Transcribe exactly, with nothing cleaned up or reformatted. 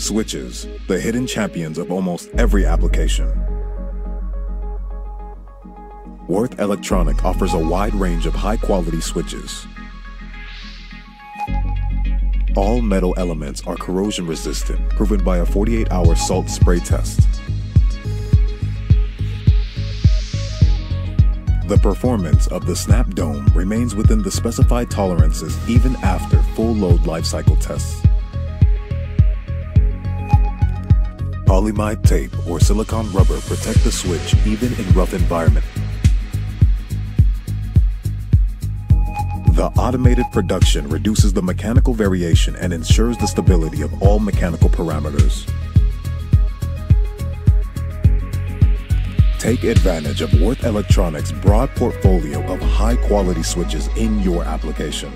switches, the hidden champions of almost every application. Würth Elektronik offers a wide range of high-quality switches. All metal elements are corrosion-resistant, proven by a forty-eight hour salt spray test. The performance of the Snap Dome remains within the specified tolerances even after full-load lifecycle tests. Polyimide tape or silicone rubber protect the switch even in rough environments. The automated production reduces the mechanical variation and ensures the stability of all mechanical parameters. Take advantage of Würth Elektronik's broad portfolio of high-quality switches in your application.